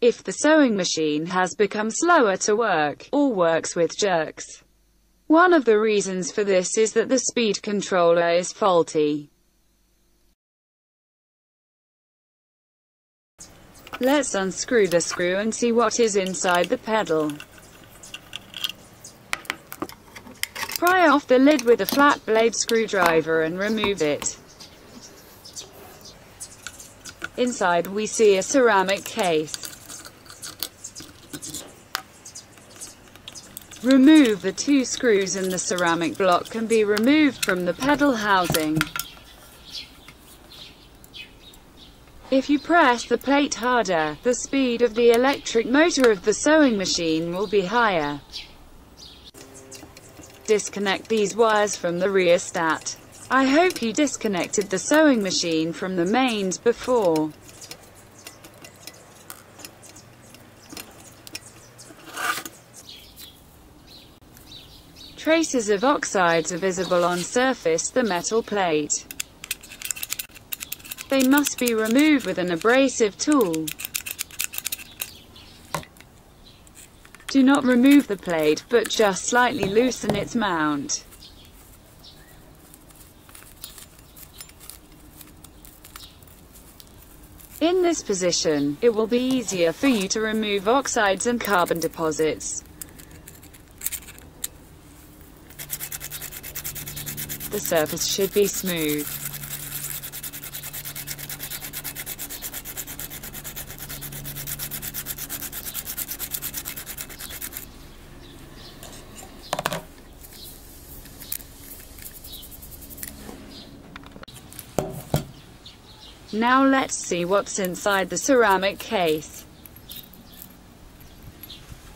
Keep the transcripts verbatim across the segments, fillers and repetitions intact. If the sewing machine has become slower to work, or works with jerks, one of the reasons for this is that the speed controller is faulty. Let's unscrew the screw and see what is inside the pedal. Pry off the lid with a flat blade screwdriver and remove it. Inside we see a ceramic case. Remove the two screws and the ceramic block can be removed from the pedal housing. If you press the plate harder, the speed of the electric motor of the sewing machine will be higher. Disconnect these wires from the rheostat. I hope you disconnected the sewing machine from the mains before. Traces of oxides are visible on surface the metal plate. They must be removed with an abrasive tool. Do not remove the plate, but just slightly loosen its mount. In this position, it will be easier for you to remove oxides and carbon deposits. The surface should be smooth. Now let's see what's inside the ceramic case.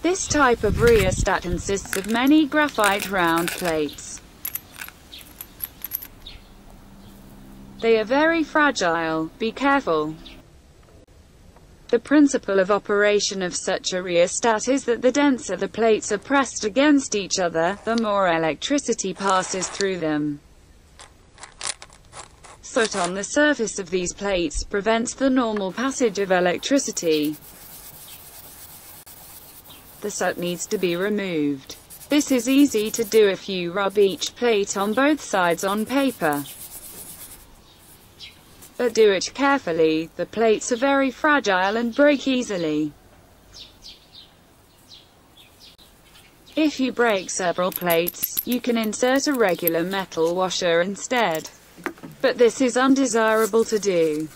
This type of rheostat consists of many graphite round plates. They are very fragile, be careful. The principle of operation of such a rheostat is that the denser the plates are pressed against each other, the more electricity passes through them. Soot on the surface of these plates prevents the normal passage of electricity. The soot needs to be removed. This is easy to do if you rub each plate on both sides on paper. But do it carefully, the plates are very fragile and break easily. If you break several plates, you can insert a regular metal washer instead. But this is undesirable to do.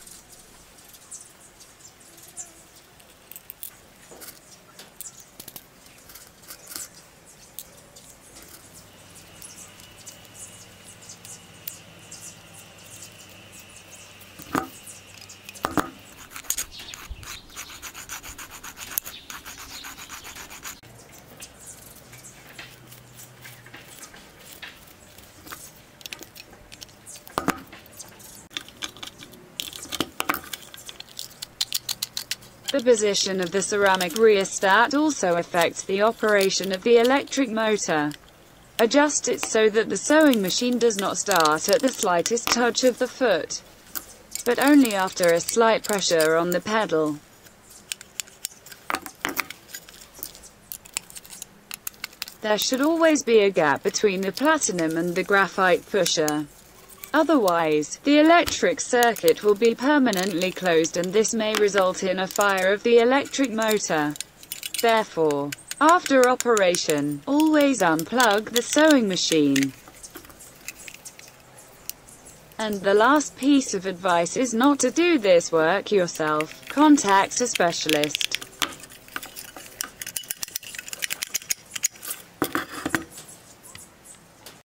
The position of the ceramic rheostat also affects the operation of the electric motor. Adjust it so that the sewing machine does not start at the slightest touch of the foot, but only after a slight pressure on the pedal. There should always be a gap between the platinum and the graphite pusher. Otherwise, the electric circuit will be permanently closed and this may result in a fire of the electric motor. Therefore, after operation, always unplug the sewing machine. And the last piece of advice is not to do this work yourself. Contact a specialist.